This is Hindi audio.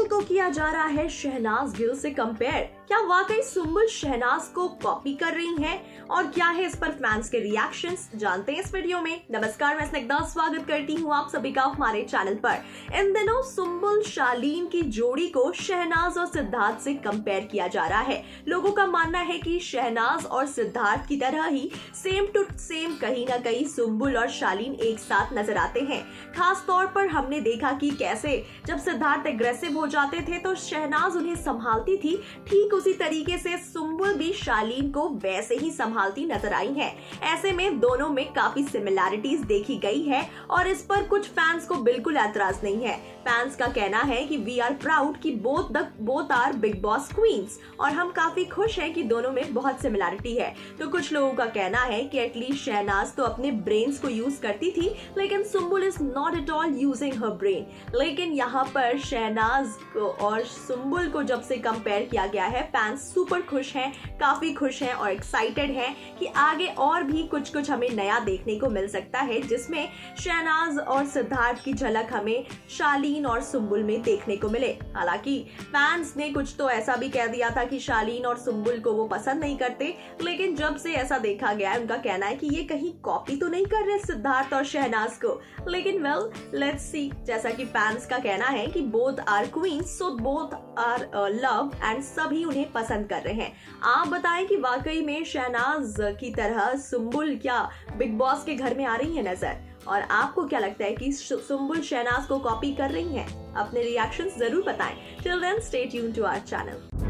सुंबुल को किया जा रहा है शहनाज गिल से कंपेयर। क्या वाकई सुंबुल शहनाज को कॉपी कर रही हैं और क्या है इस पर फैंस के रिएक्शंस, जानते हैं इस वीडियो में। नमस्कार, मैं स्निग्धा, स्वागत करती हूँ आप सभी का हमारे चैनल पर। इन दिनों सुंबुल शालीन की जोड़ी को शहनाज और सिद्धार्थ से कंपेयर किया जा रहा है। लोगों का मानना है कि शहनाज और सिद्धार्थ की तरह ही सेम टू सेम कहीं ना कहीं सुंबुल और शालीन एक साथ नजर आते हैं। खास तौर पर हमने देखा कि कैसे जब सिद्धार्थ एग्रेसिव हो जाते थे तो शहनाज उन्हें संभालती थी, ठीक उसी तरीके से सुंबुल भी शालीन को वैसे ही संभालती नजर आई हैं। ऐसे में दोनों में काफी सिमिलैरिटीज देखी गई है और इस पर कुछ फैंस को बिल्कुल ऐतराज नहीं है। फैंस का कहना है कि वी आर प्राउड कि both are Bigg Boss queens और हम काफी खुश हैं कि दोनों में बहुत सिमिलैरिटी है। तो कुछ लोगों का कहना है कि एटलीस्ट शहनाज तो अपने ब्रेन्स को यूज करती थी लेकिन Sumbul is not at all using her brain. लेकिन यहाँ पर शहनाज को और सुंबुल को जब से कंपेयर किया गया है, फैंस सुपर खुश हैं, काफी खुश हैं और एक्साइटेड हैं कि आगे और भी कुछ कुछ हमें नया देखने को मिल सकता है, जिसमें शहनाज और सिद्धार्थ की झलक हमें शालीन और सुंबुल में देखने को मिले। हालांकि फैंस ने कुछ तो ऐसा भी कह दिया था कि शालीन और सुंबुल को वो पसंद नहीं करते, लेकिन जब से ऐसा देखा गया है उनका कहना है कि ये कहीं कॉपी तो नहीं कर रहे सिद्धार्थ और शहनाज को। लेकिन वेल लेट्स सी, जैसा कि फैंस का कहना है कि both are queens so both are love and सभी उन्हें पसंद कर रहे हैं। आप बताएं कि वाकई में शहनाज की तरह सुंबुल क्या बिग बॉस के घर में आ रही है नजर, और आपको क्या लगता है कि सुंबुल शहनाज को कॉपी कर रही हैं? अपने रिएक्शंस जरूर बताएं। Till then stay tuned to our channel.